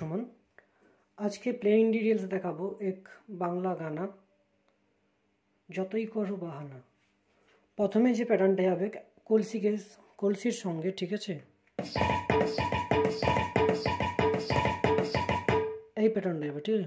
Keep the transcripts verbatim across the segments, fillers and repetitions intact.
সমান। আজকে playing details দেখাবো এক বাংলা গানা যতই করো বাহানা। প্রথমে যে প্যাটার্নটা হবে কলসিকে কলসির সঙ্গে, ঠিক আছে, এই প্যাটার্নটা হবে, ঠিক আছে।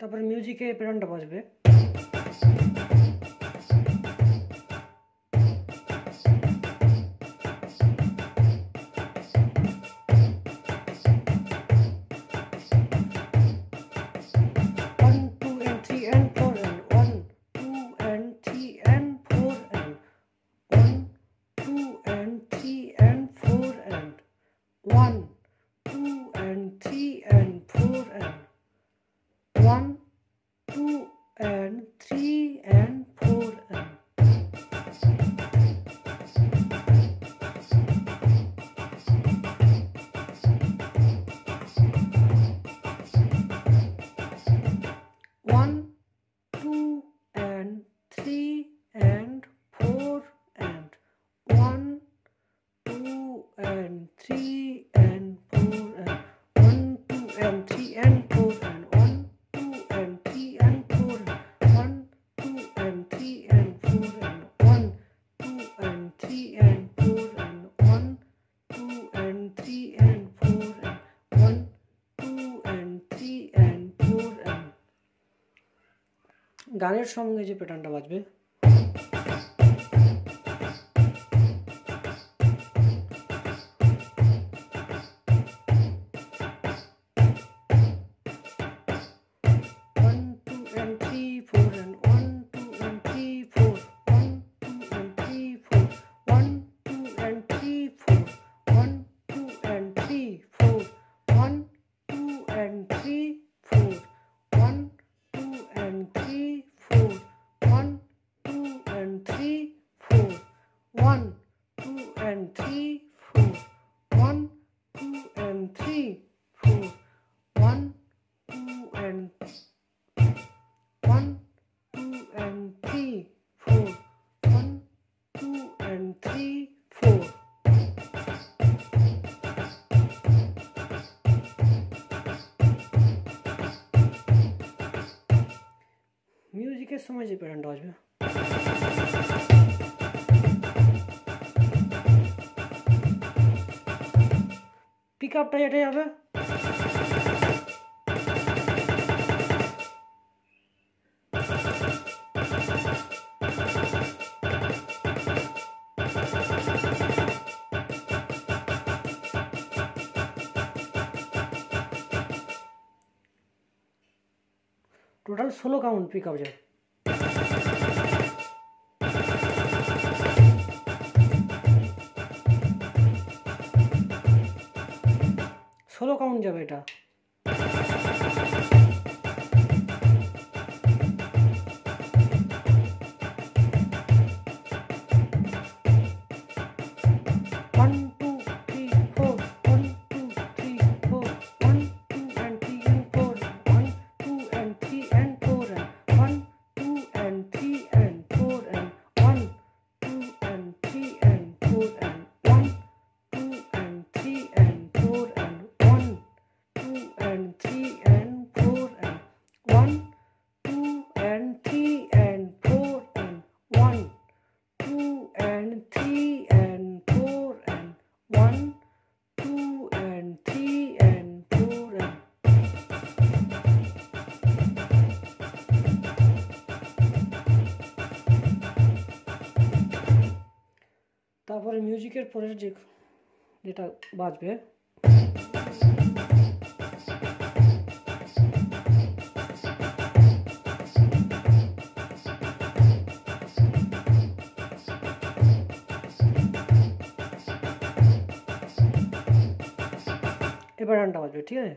তারপরে মিউজিকে প্যাটার্নটা বাজবে, গানের সঙ্গে যে প্যাটার্নটা বাজবে, মিউজিকের সময় যে প্যাটার্নটা আসবে, পিক আপটা এটাই হবে, টোটাল ষোলো কাউন্ট পিক আপ যায়। ষোলো কাউন্ট যাবে এটা। তারপরে মিউজিকের পরে যে যেটা বাজবে, এবার আনটা বাজবে, ঠিক আছে।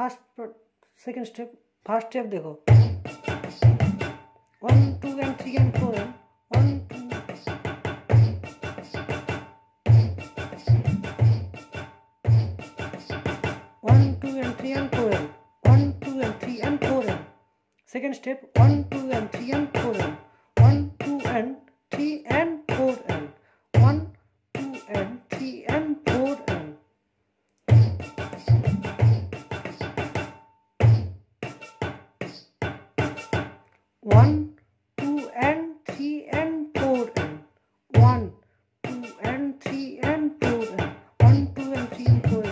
First, second step, first step, देखो, one, two, and three, and four, one, two, one, two, and three, and four, one, two, and three, and four, second step, one, two, and three, and four, one, two, and three, and four, one, two, and three, and four. One, two, and three, and four, and one, two, and three, and four, and one, two, and three, and four, and one, two, and three, and four.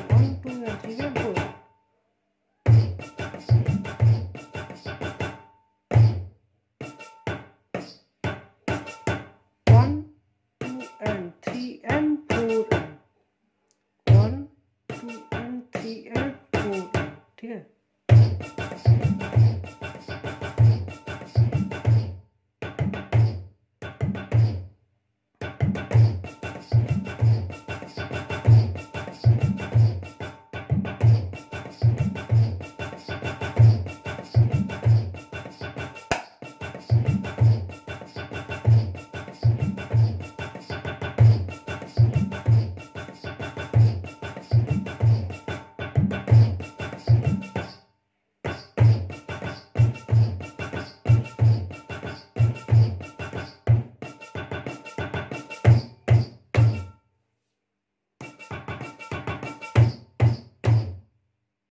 One, two, and three, and four, and one, two, and three, and four, ठीक है?